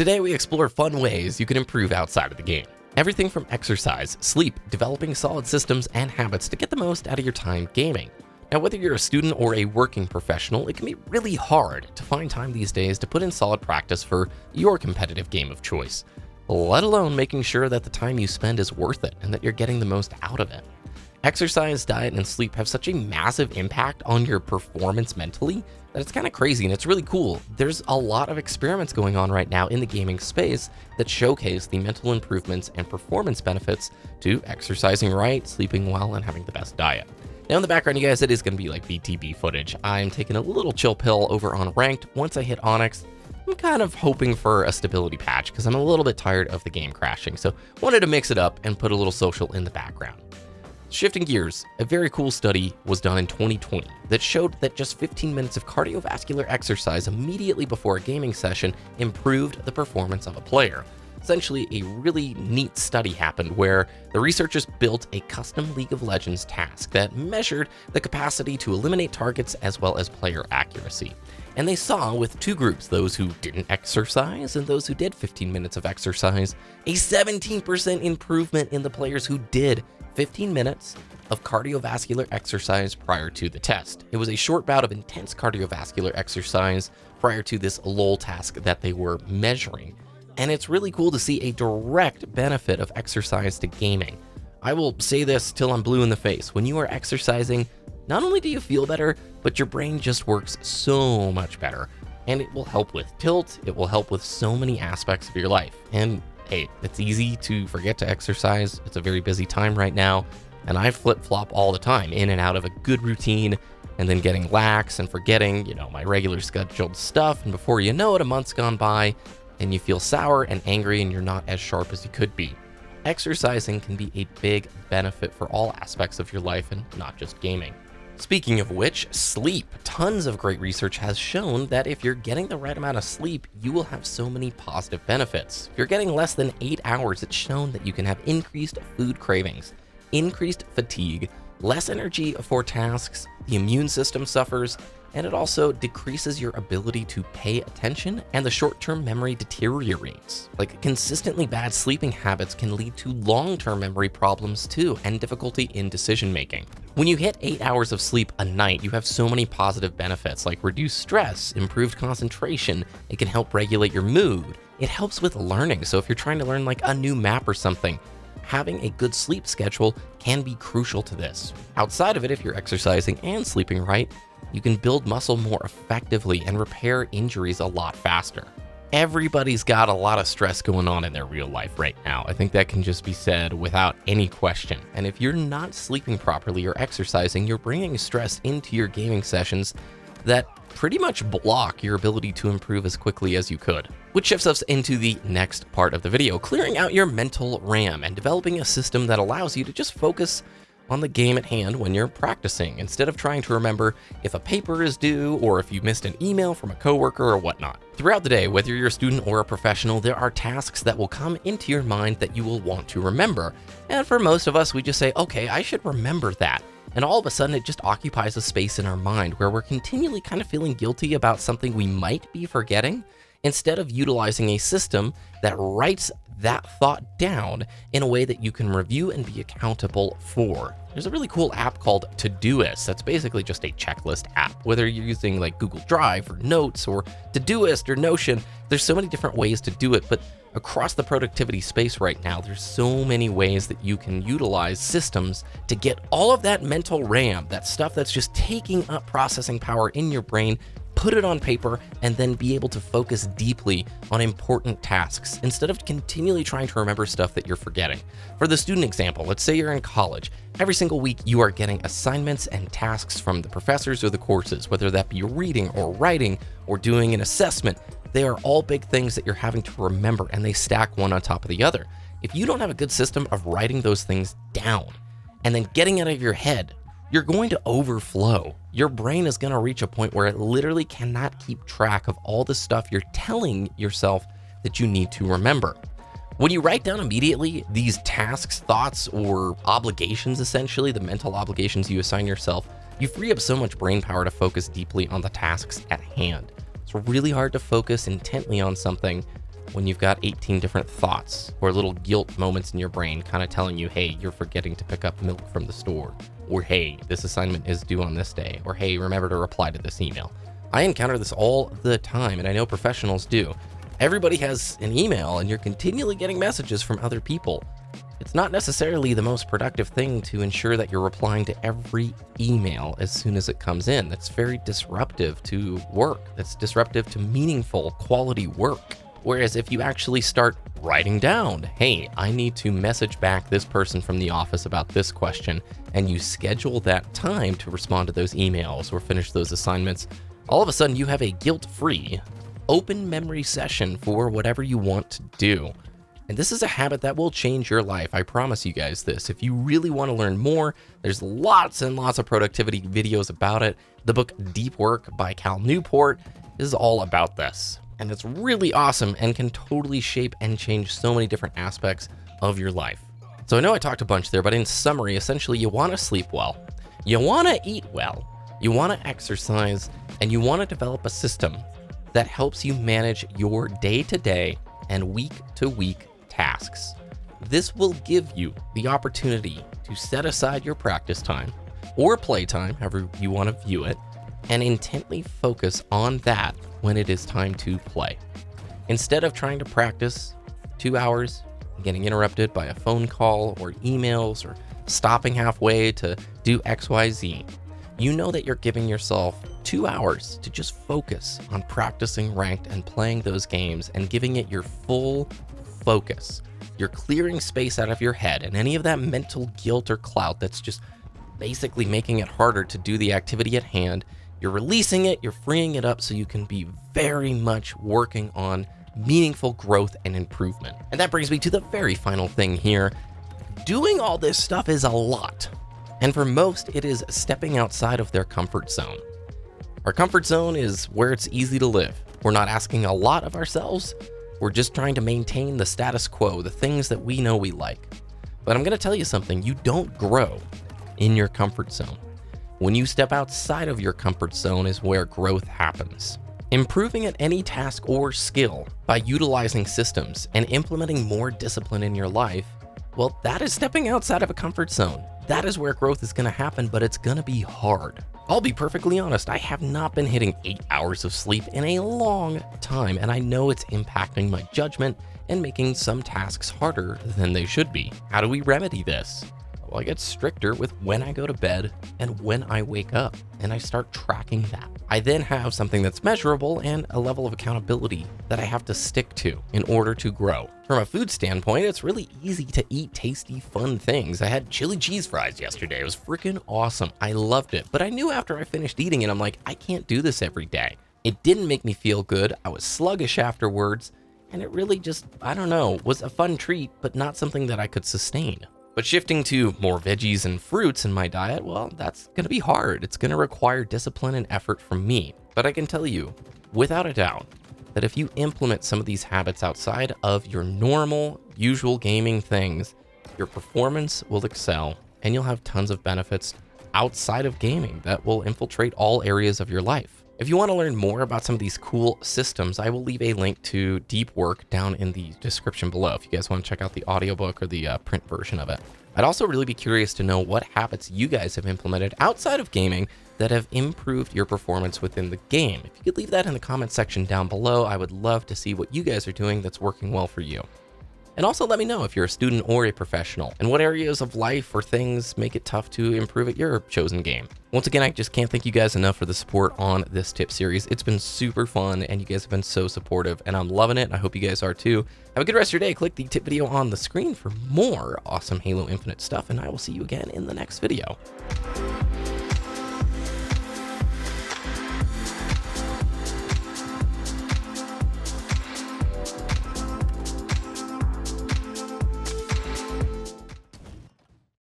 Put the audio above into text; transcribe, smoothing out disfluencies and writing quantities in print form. Today we explore fun ways you can improve outside of the game. Everything from exercise, sleep, developing solid systems and habits to get the most out of your time gaming. Now, whether you're a student or a working professional, it can be really hard to find time these days to put in solid practice for your competitive game of choice, let alone making sure that the time you spend is worth it and that you're getting the most out of it. Exercise, diet, and sleep have such a massive impact on your performance mentally that it's kind of crazy, and it's really cool. There's a lot of experiments going on right now in the gaming space that showcase the mental improvements and performance benefits to exercising right, sleeping well, and having the best diet. Now in the background, you guys, it is going to be like BTB footage. I'm taking a little chill pill over on ranked. Once I hit Onyx, I'm kind of hoping for a stability patch because I'm a little bit tired of the game crashing, so wanted to mix it up and put a little social in the background. Shifting gears, a very cool study was done in 2020 that showed that just 15 minutes of cardiovascular exercise immediately before a gaming session improved the performance of a player. Essentially, a really neat study happened where the researchers built a custom League of Legends task that measured the capacity to eliminate targets as well as player accuracy. And they saw with two groups, those who didn't exercise and those who did 15 minutes of exercise, a 17% improvement in the players who did 15 minutes of cardiovascular exercise prior to the test. It was a short bout of intense cardiovascular exercise prior to this LOL task that they were measuring. And it's really cool to see a direct benefit of exercise to gaming. I will say this till I'm blue in the face. When you are exercising, not only do you feel better, but your brain just works so much better. And it will help with tilt, it will help with so many aspects of your life. And hey, it's easy to forget to exercise. It's a very busy time right now, and I flip-flop all the time in and out of a good routine and then getting lax and forgetting, you know, my regular scheduled stuff. And before you know it, a month's gone by and you feel sour and angry and you're not as sharp as you could be. Exercising can be a big benefit for all aspects of your life and not just gaming. Speaking of which, sleep. Tons of great research has shown that if you're getting the right amount of sleep, you will have so many positive benefits. If you're getting less than 8 hours, it's shown that you can have increased food cravings, increased fatigue, less energy for tasks, the immune system suffers, and it also decreases your ability to pay attention, and the short-term memory deteriorates. Like, consistently bad sleeping habits can lead to long-term memory problems too, and difficulty in decision-making. When you hit 8 hours of sleep a night, you have so many positive benefits like reduced stress, improved concentration, it can help regulate your mood, it helps with learning. So if you're trying to learn like a new map or something, having a good sleep schedule can be crucial to this. Outside of it, if you're exercising and sleeping right, you can build muscle more effectively and repair injuries a lot faster. Everybody's got a lot of stress going on in their real life right now. I think that can just be said without any question. And if you're not sleeping properly or exercising, you're bringing stress into your gaming sessions that pretty much block your ability to improve as quickly as you could. Which shifts us into the next part of the video, clearing out your mental RAM and developing a system that allows you to just focus on the game at hand when you're practicing, instead of trying to remember if a paper is due or if you missed an email from a coworker or whatnot. Throughout the day, whether you're a student or a professional, there are tasks that will come into your mind that you will want to remember. And for most of us, we just say, okay, I should remember that. And all of a sudden, it just occupies a space in our mind where we're continually kind of feeling guilty about something we might be forgetting, instead of utilizing a system that writes that thought down in a way that you can review and be accountable for. There's a really cool app called Todoist that's basically just a checklist app. Whether you're using like Google Drive or Notes or Todoist or Notion, there's so many different ways to do it, but across the productivity space right now, there's so many ways that you can utilize systems to get all of that mental RAM, that stuff that's just taking up processing power in your brain, put it on paper, and then be able to focus deeply on important tasks instead of continually trying to remember stuff that you're forgetting. For the student example, let's say you're in college. Every single week you are getting assignments and tasks from the professors or the courses, whether that be reading or writing or doing an assessment. They are all big things that you're having to remember, and they stack one on top of the other. If you don't have a good system of writing those things down and then getting out of your head, you're going to overflow. Your brain is going to reach a point where it literally cannot keep track of all the stuff you're telling yourself that you need to remember. When you write down immediately these tasks, thoughts, or obligations, essentially, the mental obligations you assign yourself, you free up so much brain power to focus deeply on the tasks at hand. It's really hard to focus intently on something when you've got 18 different thoughts or little guilt moments in your brain kind of telling you, hey, you're forgetting to pick up milk from the store, or hey, this assignment is due on this day, or hey, remember to reply to this email. I encounter this all the time, and I know professionals do. Everybody has an email, and you're continually getting messages from other people. It's not necessarily the most productive thing to ensure that you're replying to every email as soon as it comes in. That's very disruptive to work. That's disruptive to meaningful, quality work. Whereas if you actually start writing down, hey, I need to message back this person from the office about this question, and you schedule that time to respond to those emails or finish those assignments, all of a sudden you have a guilt-free, open memory session for whatever you want to do. And this is a habit that will change your life. I promise you guys this. If you really want to learn more, there's lots and lots of productivity videos about it. The book Deep Work by Cal Newport is all about this. And it's really awesome and can totally shape and change so many different aspects of your life. So I know I talked a bunch there, but in summary, essentially you want to sleep well, you want to eat well, you want to exercise, and you want to develop a system that helps you manage your day-to-day and week-to-week tasks. This will give you the opportunity to set aside your practice time or play time, however you want to view it, and intently focus on that when it is time to play. Instead of trying to practice 2 hours, getting interrupted by a phone call or emails, or stopping halfway to do XYZ, you know that you're giving yourself 2 hours to just focus on practicing ranked and playing those games and giving it your full focus. You're clearing space out of your head and any of that mental guilt or clout that's just basically making it harder to do the activity at hand. You're releasing it, you're freeing it up so you can be very much working on meaningful growth and improvement. And that brings me to the very final thing here. Doing all this stuff is a lot. And for most, it is stepping outside of their comfort zone. Our comfort zone is where it's easy to live. We're not asking a lot of ourselves. We're just trying to maintain the status quo, the things that we know we like. But I'm gonna tell you something, you don't grow in your comfort zone. When you step outside of your comfort zone is where growth happens. Improving at any task or skill by utilizing systems and implementing more discipline in your life, well, that is stepping outside of a comfort zone. That is where growth is gonna happen, but it's gonna be hard. I'll be perfectly honest, I have not been hitting 8 hours of sleep in a long time, and I know it's impacting my judgment and making some tasks harder than they should be. How do we remedy this? Well, I get stricter with when I go to bed and when I wake up, and I start tracking that. I then have something that's measurable and a level of accountability that I have to stick to in order to grow. From a food standpoint, it's really easy to eat tasty, fun things. I had chili cheese fries yesterday. It was freaking awesome. I loved it, but I knew after I finished eating it, I'm like, I can't do this every day. It didn't make me feel good. I was sluggish afterwards, and it really just, I don't know, was a fun treat, but not something that I could sustain. But shifting to more veggies and fruits in my diet, well, that's gonna be hard. It's gonna require discipline and effort from me. But I can tell you, without a doubt, that if you implement some of these habits outside of your normal, usual gaming things, your performance will excel and you'll have tons of benefits outside of gaming that will infiltrate all areas of your life. If you want to learn more about some of these cool systems, I will leave a link to Deep Work down in the description below if you guys want to check out the audiobook or the print version of it. I'd also really be curious to know what habits you guys have implemented outside of gaming that have improved your performance within the game. If you could leave that in the comment section down below, I would love to see what you guys are doing that's working well for you. And also let me know if you're a student or a professional and what areas of life or things make it tough to improve at your chosen game. Once again, I just can't thank you guys enough for the support on this tip series. It's been super fun and you guys have been so supportive and I'm loving it. I hope you guys are too. Have a good rest of your day. Click the tip video on the screen for more awesome Halo Infinite stuff and I will see you again in the next video.